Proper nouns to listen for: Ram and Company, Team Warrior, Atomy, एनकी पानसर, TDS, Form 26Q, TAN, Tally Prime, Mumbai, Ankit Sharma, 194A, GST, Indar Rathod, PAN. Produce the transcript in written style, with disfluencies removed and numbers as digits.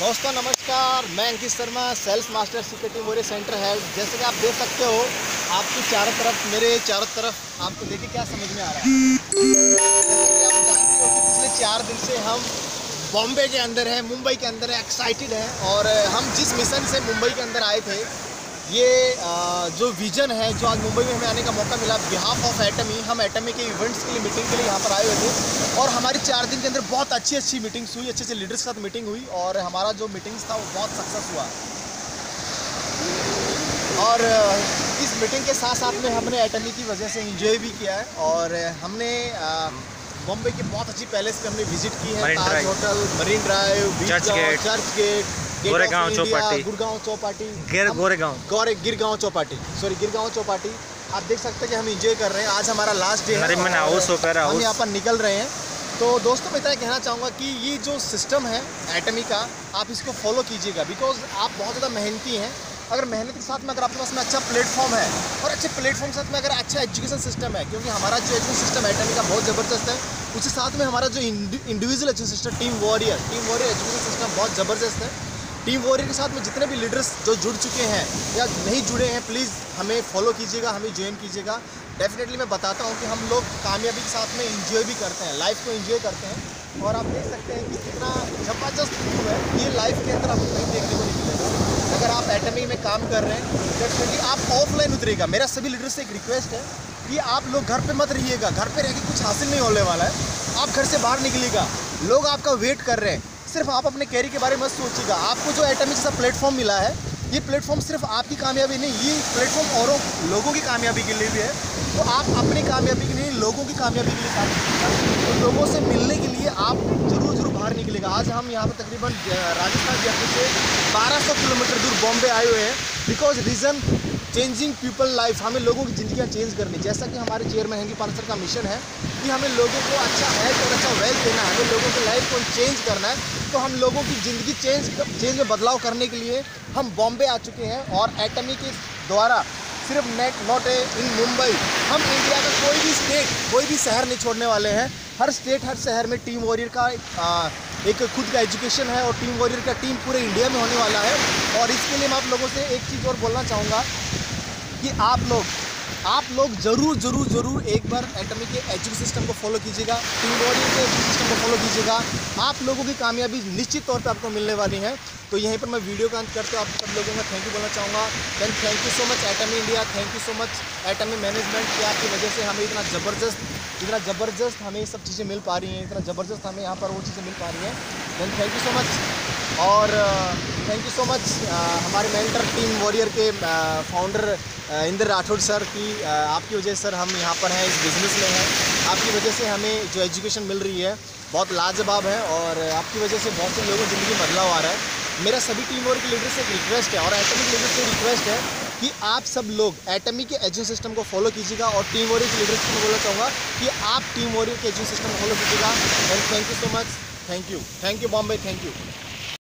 दोस्तों नमस्कार, मैं Ankit Sharma, self master secret team warrior centre है। जैसे कि आप देख सकते हो, आपकी चारों तरफ, मेरे चारों तरफ आपको देखे क्या समझ में आ रहा है। जैसे कि आप जानते हो कि पिछले 4 दिन से हम बॉम्बे के अंदर हैं, मुंबई के अंदर हैं, एक्साइटेड हैं। और हम जिस मिशन से मुंबई के अंदर आए थे, ये जो विज़न है, जो आज मुंबई में हमें आने का मौका मिला बिहाफ ऑफ एटमी, हम एटमी के इवेंट्स के लिए, मीटिंग के लिए यहाँ पर आए हुए थे। और हमारी 4 दिन के अंदर बहुत अच्छी मीटिंग्स हुई, अच्छे अच्छे लीडर्स के साथ मीटिंग हुई और हमारा जो मीटिंग्स था वो बहुत सक्सेस हुआ। और इस मीटिंग के साथ साथ में हमने एटमी की वजह से इंजॉय भी किया है। और हमने बॉम्बे की बहुत अच्छी पैलेस पर हमने विजिट की है, Taj hotel, Marine Drive, Churchgate, Girgaon Chowpatty, sorry Girgaon Chowpatty. आप देख सकते हैं कि हम एंजॉय कर रहे हैं। आज हमारा लास्ट डे है, हम यहाँ पर निकल रहे हैं। तो दोस्तों मैं इतना कहना चाहूँगा कि ये जो सिस्टम है एटमी का, आप इसको फॉलो कीजिएगा, बिकॉज आप बहुत ज़्यादा मेहनती हैं। अगर मेहनत के साथ में अगर आपके पास में अच्छा प्लेटफॉर्म है और अच्छे प्लेटफॉर्म के साथ में अगर अच्छा एजुकेशन सिस्टम है, क्योंकि हमारा जो एजुकेशन सिस्टम एटमी का बहुत ज़बरदस्त है, उसके साथ में हमारा जो individual education system team warrior education system बहुत ज़बरदस्त है। टीम वॉरियर के साथ में जितने भी लीडर्स जो जुड़ चुके हैं या नहीं जुड़े हैं, प्लीज़ हमें फॉलो कीजिएगा, हमें ज्वाइन कीजिएगा। डेफिनेटली मैं बताता हूँ कि हम लोग कामयाबी के साथ में एंजॉय भी करते हैं, लाइफ को एंजॉय करते हैं। और आप देख सकते हैं कि कितना जबरदस्त व्यू है, ये लाइफ के अंदर आपको नहीं देखने को मिलेगा अगर आप एटमी में काम कर रहे हैं। डेफिनेटली आप ऑफलाइन उतरेगा। मेरा सभी लीडर से एक रिक्वेस्ट है कि आप लोग घर पर मत रहिएगा, घर पर रहकर कुछ हासिल नहीं होने वाला है। आप घर से बाहर निकलिएगा, लोग आपका वेट कर रहे हैं। सिर्फ आप अपने कैरियर के बारे में मत सोचिएगा। आपको जो एटमी जैसा प्लेटफॉर्म मिला है, ये प्लेटफॉर्म सिर्फ आपकी कामयाबी नहीं, ये प्लेटफॉर्म औरों लोगों की कामयाबी के लिए भी है। तो आप अपनी कामयाबी के लिए, लोगों की कामयाबी के लिए काम कीजिएगा। तो लोगों से मिलने के लिए आप ज़रूर बाहर निकलेगा। आज हम यहाँ पर तकरीबन राजस्थान जयपुर से 1200 किलोमीटर दूर बॉम्बे आए हुए हैं, because reason changing people life. हमें लोगों की ज़िंदगियाँ चेंज करनी, जैसा कि हमारे चेयरमैन एनकी पानसर का मिशन है कि हमें लोगों को अच्छा हेल्थ और अच्छा वेल्थ देना है, हमें लोगों की लाइफ को चेंज करना है। तो हम लोगों की ज़िंदगी चेंज में बदलाव करने के लिए हम बॉम्बे आ चुके हैं। और एटमी के द्वारा सिर्फ नॉट इन मुंबई, हम इंडिया का कोई भी स्टेट, कोई भी शहर नहीं छोड़ने वाले हैं। हर स्टेट, हर शहर में टीम वॉरियर का एक खुद का एजुकेशन है और टीम वॉरियर का टीम पूरे इंडिया में होने वाला है। और इसके लिए मैं आप लोगों से एक चीज़ और बोलना चाहूँगा कि आप लोग ज़रूर एक बार एटमी के एजुकेशन सिस्टम को फॉलो कीजिएगा, टीम वॉरियर के एजुकेशन सिस्टम को फॉलो कीजिएगा। आप लोगों की कामयाबी निश्चित तौर पे आपको मिलने वाली है। तो यहीं पर मैं वीडियो का अंत करते हुए आप सब लोगों का थैंक यू बोलना चाहूँगा। Then thank you so much एटमी India, thank you so much एटमी मैनेजमेंट, कि आपकी वजह से हमें इतना ज़बरदस्त हमें ये सब चीज़ें मिल पा रही हैं, इतना ज़बरदस्त हमें यहाँ पर वो चीज़ें मिल पा रही हैं। Then thank you so much. और थैंक यू सो मच हमारे मेंटर टीम वॉरियर के फाउंडर इंदर राठौड़ सर की, आपकी वजह से सर हम यहाँ पर हैं, इस बिज़नेस में हैं। आपकी वजह से हमें जो एजुकेशन मिल रही है बहुत लाजवाब है और आपकी वजह से बहुत से लोगों की ज़िंदगी में बदलाव आ रहा है। मेरा सभी टीम वॉरियर के लीडर से एक रिक्वेस्ट है और एटमी के लीडर से रिक्वेस्ट है कि आप सब लोग एटमी के एजुकेशन सिस्टम को फॉलो कीजिएगा। और टीम वॉरियर के लीडर से बोलना चाहूँगा कि आप टीम वॉरियर के एजुकेशन सिस्टम को फॉलो कीजिएगा। And thank you so much, thank you Bombay, thank you.